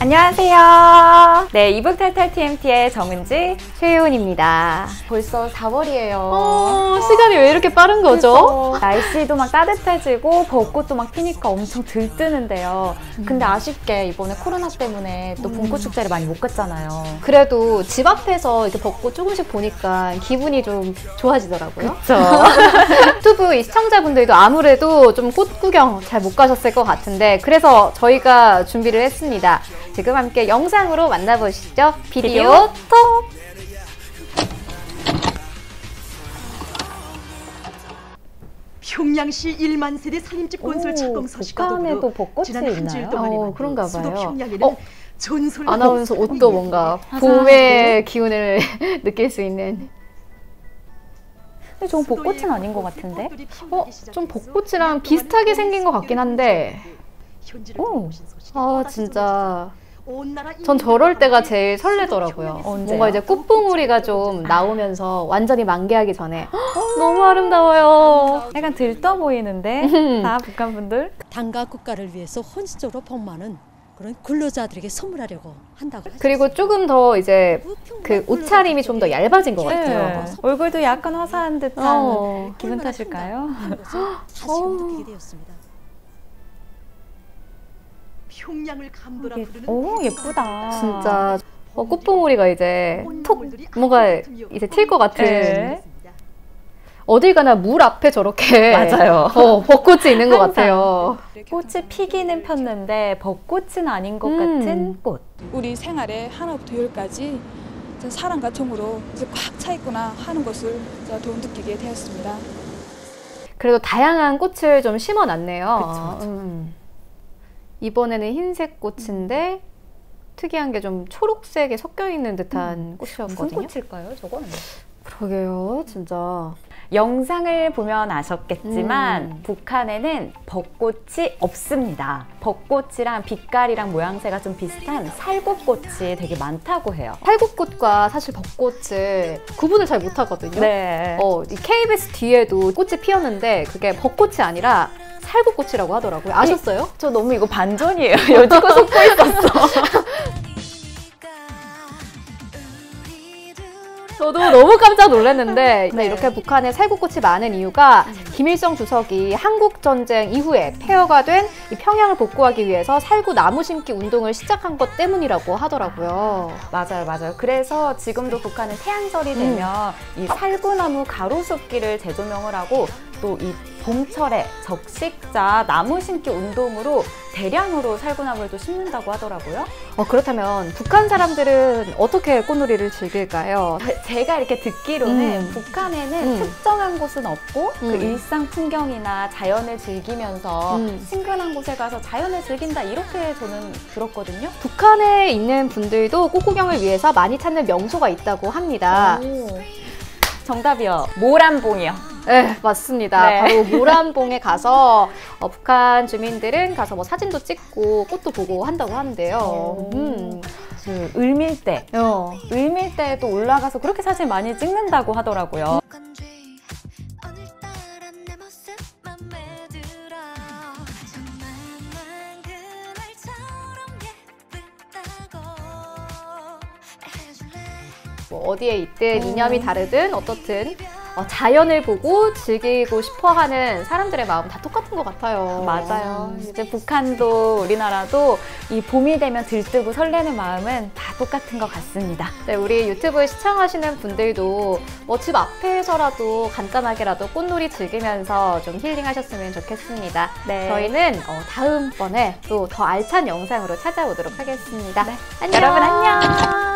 안녕하세요. 네, 이북탈탈 TMT의 정은지, 최유은입니다. 벌써 4월이에요. 시간이 왜 이렇게 빠른 거죠? 그래서 날씨도 막 따뜻해지고 벚꽃도 막 피니까 엄청 들뜨는데요. 근데 아쉽게 이번에 코로나 때문에 또 봄꽃축제를 많이 못 갔잖아요. 그래도 집 앞에서 이렇게 벚꽃 조금씩 보니까 기분이 좀 좋아지더라고요. 그쵸. 유튜브 이 시청자분들도 아무래도 좀 꽃 구경 잘 못 가셨을 것 같은데, 그래서 저희가 준비를 했습니다. 지금 함께 영상으로 만나보시죠. 비디오 톡! 평양시 1만 세대 산림집 건설 착공 소식과 더불어 지난 한 주일 동안에 그런가 봐요. 수도 평양에는 아나운서 옷도 뭔가 봄의 기운을 느낄 수 있는. 근데 저건 벚꽃은 아닌 것 같은데? 좀 벚꽃이랑 비슷하게 생긴 것 같긴 한데. 진짜 전 저럴 때가 제일 설레더라고요. 뭔가 이제 꽃봉우리가 좀 나오면서 완전히 만개하기 전에. 너무 아름다워요. 약간 들떠 보이는데. 다 북한분들 당과 국가를 위해서 헌신적으로 복무하는 그런 근로자들에게 선물하려고 한다고. 그리고 조금 더 이제 그 옷차림이 좀 더 얇아진 것 같아요. 네. 얼굴도 약간 화사한 듯한 기분 탓일까요? 평양을 감돌아 부르는. 오, 예쁘다. 진짜 꽃봉오리가 이제 톡 뭔가 이제 튈 것 같은. 네. 어딜 가나 물 앞에 저렇게. 맞아요. 벚꽃이 있는 것 같아요. 꽃이 피기는 폈는데 벚꽃은 아닌 것 같은 꽃. 우리 생활의 하나부터 열까지 사랑과 정으로 꽉 차 있구나 하는 것을 더 느끼게 되었습니다. 그래도 다양한 꽃을 좀 심어놨네요. 그쵸, 이번에는 흰색 꽃인데 특이한 게 좀 초록색에 섞여 있는 듯한 꽃이었거든요. 무슨 꽃일까요, 저건? 그러게요, 진짜. 영상을 보면 아셨겠지만 북한에는 벚꽃이 없습니다. 벚꽃이랑 빛깔이랑 모양새가 좀 비슷한 살구꽃이 되게 많다고 해요. 살구꽃과 사실 벚꽃을 구분을 잘 못하거든요. 네. 이 KBS 뒤에도 꽃이 피었는데 그게 벚꽃이 아니라 살구꽃이라고 하더라고요. 아셨어요? 저 너무 이거 반전이에요. 여지껏 속고 있었어. 저도 너무 깜짝 놀랐는데. 네. 이렇게 북한에 살구꽃이 많은 이유가 김일성 주석이 한국전쟁 이후에 폐허가 된 이 평양을 복구하기 위해서 살구나무 심기 운동을 시작한 것 때문이라고 하더라고요. 맞아요, 맞아요. 그래서 지금도 북한은 태양절이 되면 이 살구나무 가로숲길을 재조명을 하고 또 이 봄철에 적식자 나무 심기 운동으로 대량으로 살구나무를 또 심는다고 하더라고요. 그렇다면 북한 사람들은 어떻게 꽃놀이를 즐길까요? 제가 이렇게 듣기로는 북한에는 특정한 곳은 없고 그 일상 풍경이나 자연을 즐기면서 친근한 곳에 가서 자연을 즐긴다, 이렇게 저는 들었거든요. 북한에 있는 분들도 꽃구경을 위해서 많이 찾는 명소가 있다고 합니다. 정답이요. 모란봉이요. 네, 맞습니다. 네. 바로 모란봉에 가서 북한 주민들은 가서 뭐 사진도 찍고 꽃도 보고 한다고 하는데요. 을밀대. 을밀대에도 올라가서 그렇게 사진 많이 찍는다고 하더라고요. 뭐 어디에 있든 이념이 다르든 어떻든 자연을 보고 즐기고 싶어하는 사람들의 마음 다 똑같은 것 같아요. 맞아요. 이제 북한도 우리나라도 이 봄이 되면 들뜨고 설레는 마음은 다 똑같은 것 같습니다. 네, 우리 유튜브 시청하시는 분들도 뭐 집 앞에서라도 간단하게라도 꽃놀이 즐기면서 좀 힐링하셨으면 좋겠습니다. 네. 저희는 다음번에 또 더 알찬 영상으로 찾아오도록 하겠습니다. 네. 안녕. 여러분 안녕.